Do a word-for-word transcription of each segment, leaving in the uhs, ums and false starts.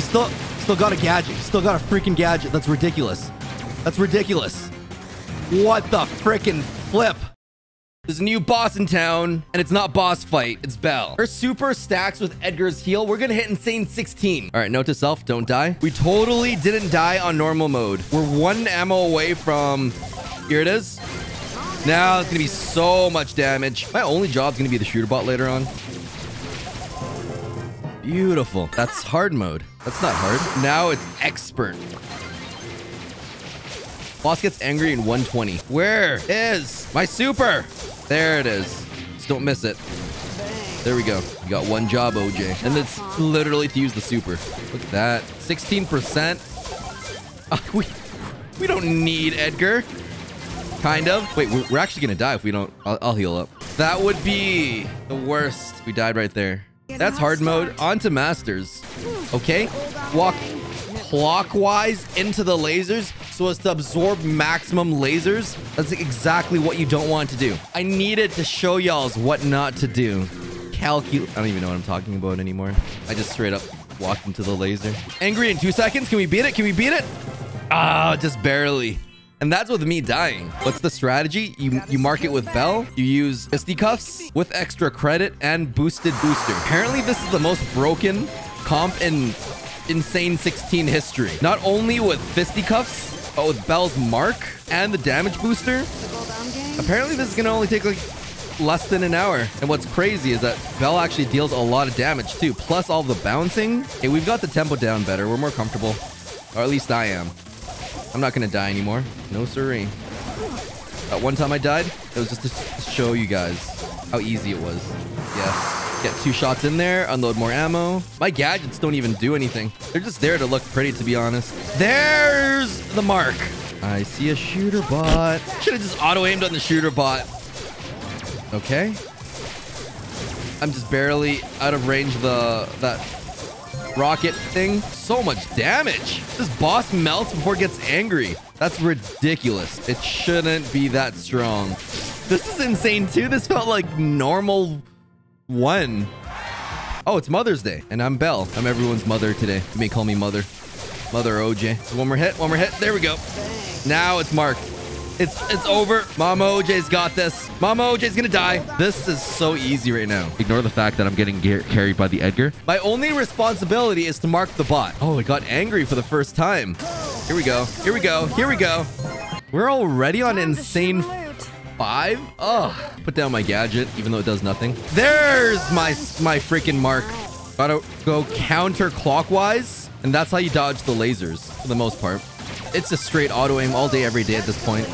He's still, still got a gadget. He's still got a freaking gadget. That's ridiculous. That's ridiculous. What the freaking flip? There's a new boss in town, and it's not boss fight, it's Belle. Her super stacks with Edgar's heal. We're gonna hit insane sixteen. All right, note to self, don't die. We totally didn't die on normal mode. We're one ammo away from, here it is. Now it's gonna be so much damage. My only job's gonna be the shooter bot later on. Beautiful. That's hard mode. That's not hard. Now it's expert. Boss gets angry in one twenty. Where is my super? There it is. Just don't miss it. There we go. You got one job, O J. And it's literally to use the super. Look at that. sixteen percent. Uh, we, we don't need Edgar. Kind of. Wait, we're actually going to die if we don't. I'll, I'll heal up. That would be the worst. We died right there. That's hard mode. On to masters. Okay. Walk clockwise into the lasers so as to absorb maximum lasers. That's exactly what you don't want to do. I needed to show y'all what not to do. Calculate. I don't even know what I'm talking about anymore. I just straight up walked into the laser. Angry in two seconds. Can we beat it? Can we beat it? Ah, just barely. And that's with me dying. What's the strategy? You you mark it with Belle. You use Fisticuffs with extra credit and boosted booster. Apparently, this is the most broken comp in insane sixteen history. Not only with Fisticuffs, but with Belle's mark and the damage booster. Apparently, this is gonna only take like less than an hour. And what's crazy is that Belle actually deals a lot of damage too, plus all the bouncing. Okay, we've got the tempo down better. We're more comfortable, or at least I am. I'm not gonna die anymore. No siree. That one time I died, it was just to show you guys how easy it was. Yes. Get two shots in there, unload more ammo. My gadgets don't even do anything. They're just there to look pretty, to be honest. There's the mark. I see a shooter bot. Should have just auto-aimed on the shooter bot. Okay. I'm just barely out of range of the that rocket thing. So much damage. This boss melts before it gets angry. That's ridiculous. It shouldn't be that strong. This is insane too. This felt like normal one. Oh, it's Mother's Day and I'm Belle. I'm everyone's mother today. You may call me mother. Mother O J. So one more hit, one more hit. There we go. Now it's marked. It's it's over. Mama O J's got this. Mama O J's gonna die. This is so easy right now. Ignore the fact that I'm getting carried by the Edgar. My only responsibility is to mark the bot. Oh, it got angry for the first time. Here we go. Here we go. Here we go. We're already on insane five. Oh, put down my gadget, even though it does nothing. There's my my freaking mark. Gotta go counterclockwise, and that's how you dodge the lasers for the most part. It's a straight auto aim all day, every day at this point.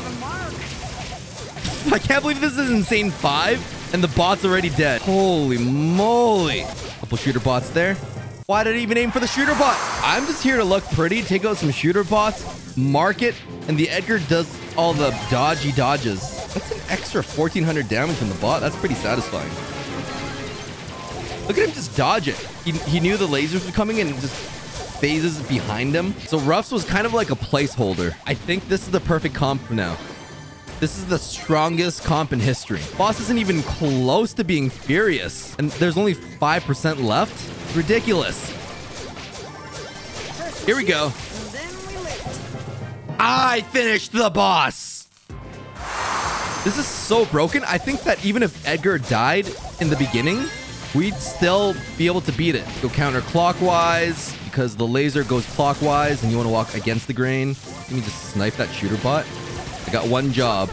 I can't believe this is insane five and the bot's already dead. Holy moly. Couple shooter bots there. Why did I even aim for the shooter bot? I'm just here to look pretty, take out some shooter bots, mark it, and the Edgar does all the dodgy dodges. That's an extra fourteen hundred damage from the bot. That's pretty satisfying. Look at him just dodge it. He, he knew the lasers were coming and just phases behind him. So Ruffs was kind of like a placeholder. I think this is the perfect comp now. This is the strongest comp in history. Boss isn't even close to being furious. And there's only five percent left. It's ridiculous. Here we go. I finished the boss. This is so broken. I think that even if Edgar died in the beginning, we'd still be able to beat it. Go counterclockwise because the laser goes clockwise and you want to walk against the grain. Let me just snipe that shooter bot. I got one job.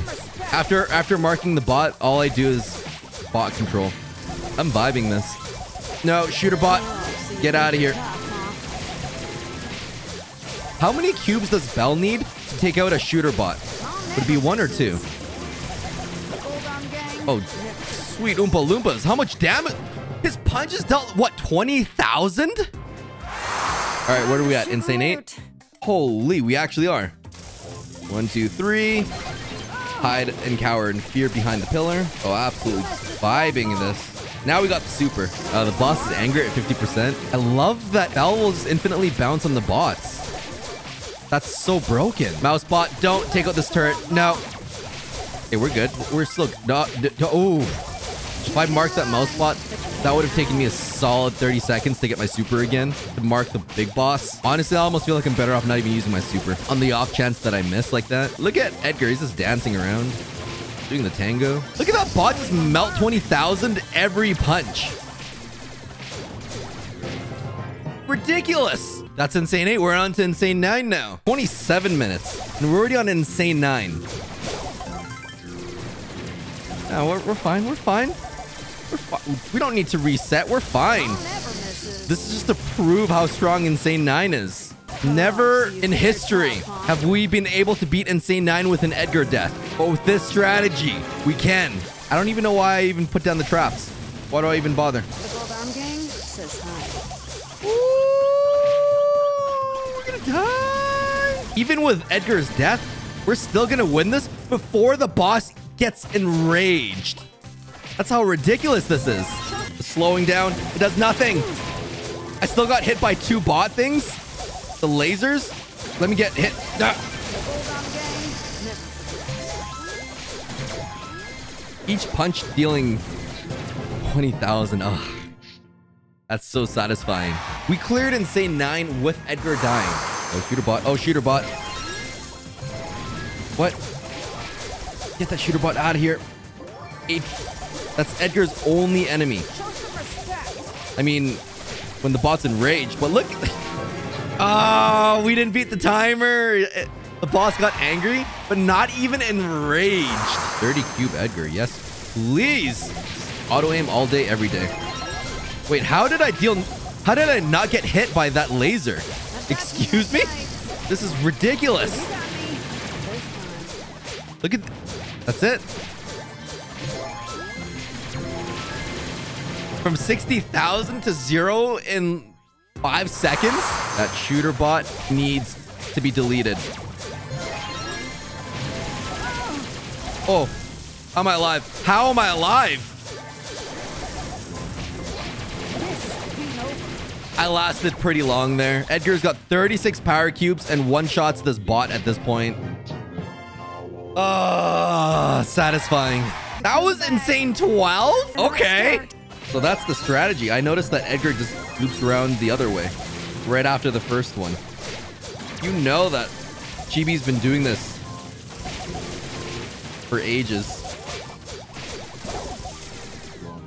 After after marking the bot, all I do is bot control. I'm vibing this. No, shooter bot. Get out of here. How many cubes does Belle need to take out a shooter bot? Would it be one or two? Oh, sweet Oompa Loompas. How much damage? His punches dealt, what, twenty thousand? All right, where are we at? Insane eight? Holy, we actually are. One, two, three. Hide and cower in fear behind the pillar. Oh, absolutely vibing this. Now we got the super. Uh, the boss is angry at fifty percent. I love that Belle will just infinitely bounce on the bots. That's so broken. Mouse bot, don't take out this turret. No. Hey, we're good. We're still... No, no, oh. If I mark that mouse bot, That would have taken me a solid thirty seconds to get my super again to mark the big boss. Honestly, I almost feel like I'm better off not even using my super on the off chance that I miss like that. Look at Edgar. He's just dancing around, doing the tango. Look at that bot just melt twenty thousand every punch. Ridiculous. That's Insane eight. We're on to Insane nine now. twenty-seven minutes. And we're already on Insane nine. No, we're, we're fine. We're fine. We're fi we don't need to reset. We're fine. This is just to prove how strong Insane nine is. Never in history have we been able to beat Insane nine with an Edgar death. But with this strategy, we can. I don't even know why I even put down the traps. Why do I even bother? The Gold Arm Gang says hi. Ooh. Die. Even with Edgar's death, we're still gonna win this before the boss gets enraged. That's how ridiculous this is. Slowing down, it does nothing. I still got hit by two bot things. The lasers. Let me get hit. Ah. Each punch dealing twenty thousand. Oh, that's so satisfying. We cleared Insane nine with Edgar dying. Oh, shooter bot. Oh, shooter bot. What? Get that shooter bot out of here. Eight. That's Edgar's only enemy. I mean, when the bot's enraged. But look. Oh, we didn't beat the timer. The boss got angry, but not even enraged. thirty cube Edgar. Yes, please. Auto aim all day, every day. Wait, how did I deal? How did I not get hit by that laser? Excuse me? This is ridiculous. Look at... Th That's it. From sixty thousand to zero in five seconds? That shooter bot needs to be deleted. Oh. How am I alive? How am I alive? I lasted pretty long there. Edgar's got thirty-six power cubes and one-shots this bot at this point. Ah, oh, satisfying. That was Insane twelve? Okay. So that's the strategy. I noticed that Edgar just loops around the other way right after the first one. You know that G B's been doing this for ages.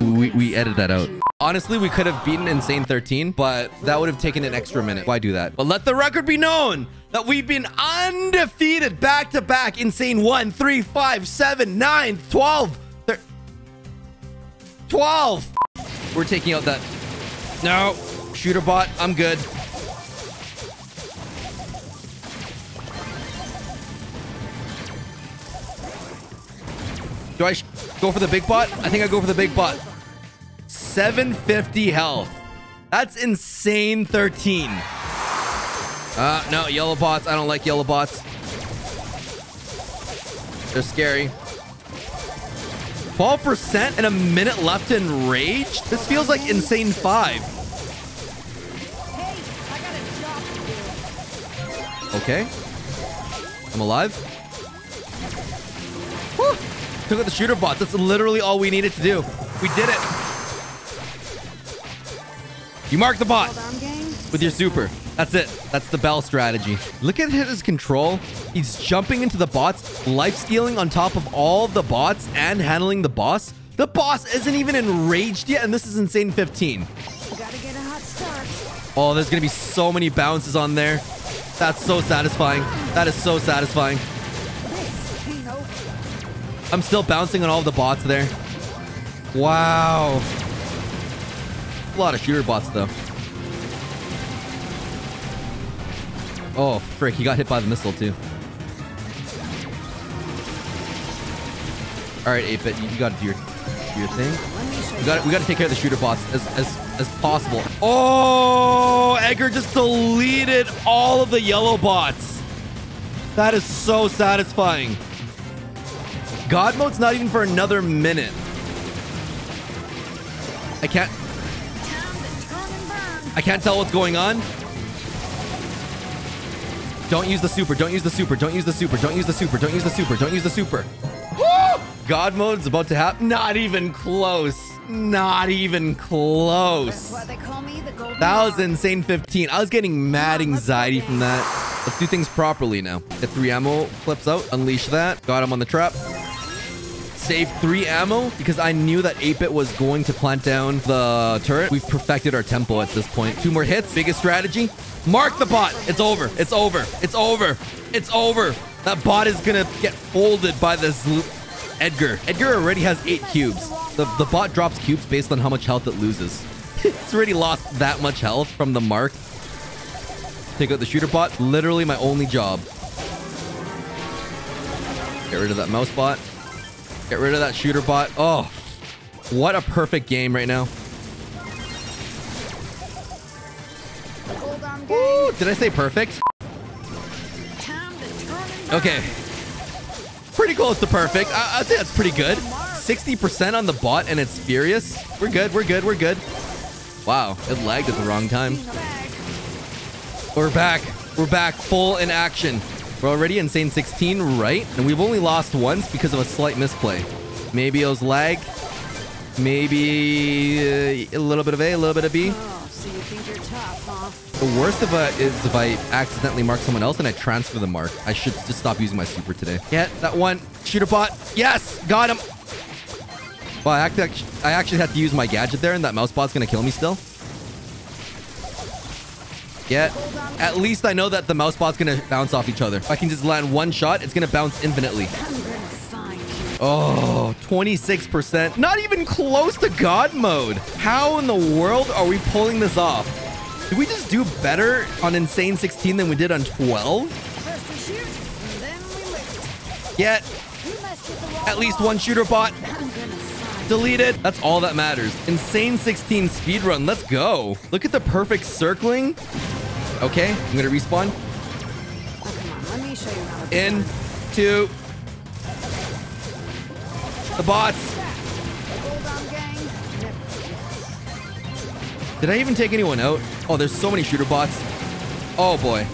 We, we edit that out. Honestly, we could have beaten Insane thirteen, but that would have taken an extra minute. Why do that? But let the record be known that we've been undefeated back-to-back. Insane one, three, five, seven, nine, twelve, twelve. We're taking out that... No. Shooter bot, I'm good. Do I go for the big bot? I think I go for the big bot. seven fifty health. That's Insane thirteen. Uh, no, yellow bots. I don't like yellow bots. They're scary. twelve percent and a minute left to enrage? This feels like Insane five. Okay. I'm alive. Whew. Took out the shooter bots. That's literally all we needed to do. We did it. You mark the bot with your super. That's it. That's the Belle strategy. Look at his control. He's jumping into the bots, life-stealing on top of all the bots and handling the boss. The boss isn't even enraged yet, and this is Insane fifteen. Gotta get a hot start. Oh, there's going to be so many bounces on there. That's so satisfying. That is so satisfying. I'm still bouncing on all the bots there. Wow. A lot of shooter bots though. Oh frick, he got hit by the missile too. All right, eight bit, you gotta do your do your thing. We gotta we gotta take care of the shooter bots as as as possible. Oh, Edgar just deleted all of the yellow bots. That is so satisfying. God mode's not even for another minute. I can't. I can't tell what's going on. Don't use the super. Don't use the super. Don't use the super. Don't use the super. Don't use the super. Don't use the super. Woo! God mode's about to happen. Not even close. Not even close. That was insane. Fifteen. I was getting mad anxiety from that. Let's do things properly now. Get three ammo, flips out, unleash that. Got him on the trap. Save three ammo because I knew that eight bit was going to plant down the turret. We've perfected our tempo at this point. Two more hits. Biggest strategy. Mark the bot. It's over. It's over. It's over. It's over. That bot is going to get folded by this Edgar. Edgar already has eight cubes. The, the bot drops cubes based on how much health it loses. It's already lost that much health from the mark. Take out the shooter bot. Literally my only job. Get rid of that mouse bot. Get rid of that shooter bot. Oh, what a perfect game right now. Ooh, did I say perfect? Okay. Pretty close to perfect. I I'd say that's pretty good. sixty percent on the bot and it's furious. We're good. We're good. We're good. Wow. It lagged at the wrong time. We're back. We're back full in action. We're already insane sixteen, right? And we've only lost once because of a slight misplay. Maybe it was lag. Maybe uh, a little bit of A, a little bit of B. Oh, so you think you're tough, huh? The worst of it is if I accidentally mark someone else and I transfer the mark. I should just stop using my super today. Yeah, that one. Shooter bot. Yes! Got him! Well, I actually, I actually had to use my gadget there and that mouse bot's going to kill me still. Yet, at least I know that the mouse bot's gonna bounce off each other. If I can just land one shot, it's gonna bounce infinitely. Oh, twenty-six percent. Not even close to God mode. How in the world are we pulling this off? Did we just do better on Insane sixteen than we did on twelve? Yet, at least one shooter bot. Deleted. That's all that matters. Insane sixteen speedrun. Let's go. Look at the perfect circling. Okay, I'm gonna respawn. Oh, come on. Let me show you how to in two. The bots. Did I even take anyone out? Oh, there's so many shooter bots. Oh boy.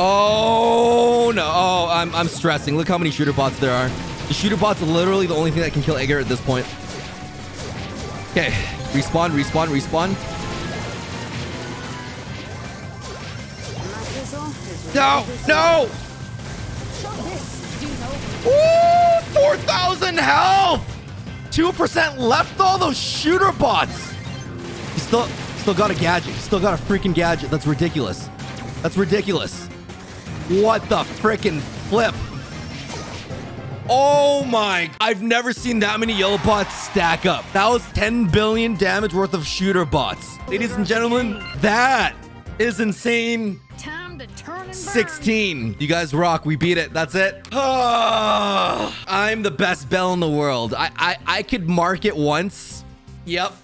Oh no. Oh, I'm I'm stressing. Look how many shooter bots there are. The shooter bot's literally the only thing that can kill Edgar at this point. Okay, respawn, respawn, respawn. No, no! Ooh, four thousand health! two percent left though, those shooter bots! He still, still got a gadget. He still got a freaking gadget. That's ridiculous. That's ridiculous. What the freaking flip? Oh my, I've never seen that many yellow bots stack up. That was ten billion damage worth of shooter bots. Ladies and gentlemen, that is insane. sixteen. You guys rock. We beat it. That's it. Oh, I'm the best Belle in the world. I, I, I could mark it once. Yep.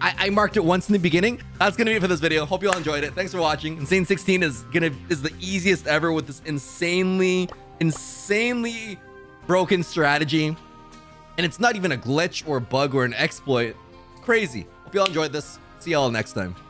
I, I marked it once in the beginning. That's going to be it for this video. Hope you all enjoyed it. Thanks for watching. Insane sixteen is going to is the easiest ever with this insanely, insanely... broken strategy, and it's not even a glitch or a bug or an exploit. Crazy. Hope y'all enjoyed this. See y'all next time.